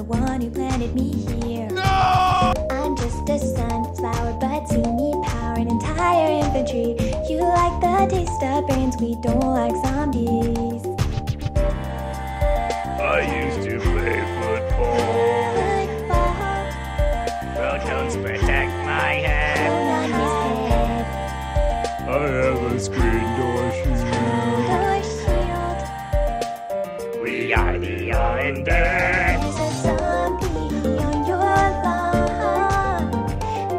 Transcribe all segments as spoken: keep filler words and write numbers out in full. the one who planted me here. No! I'm just a sunflower, but you need power and entire infantry. You like the taste of brains, we don't like zombies. I used to play football. football. Well, don't protect my head. I have a screen door shield. We are the undead. There's a zombie on your lawn.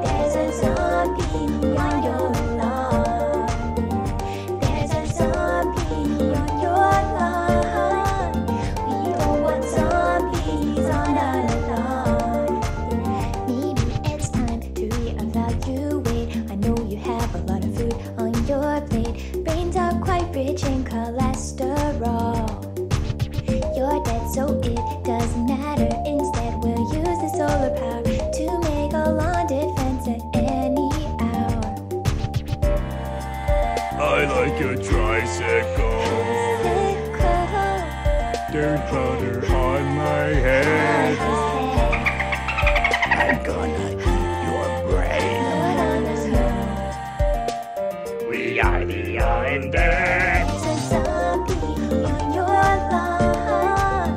There's a zombie on your lawn. There's a zombie on your lawn. We don't want zombies on our lawn. Maybe it's time to reevaluate. I know you have a lot of food on your plate. Brains are quite rich in cholesterol. You're dead, so it doesn't matter. Instead, we'll use the solar power to make a lawn defense at any hour. I like your tricycle. Dirt powder on my head. I'm gonna eat your brain. We are the undead. There's a zombie on your lawn.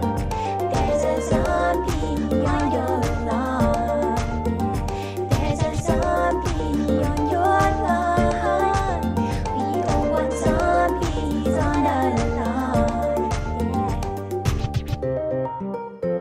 There's a zombie on your lawn. There's a zombie on your lawn. We don't want zombies on our lawn.